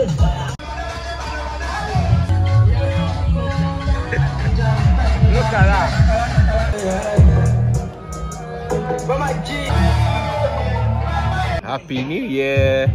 Look at that. Happy New Year.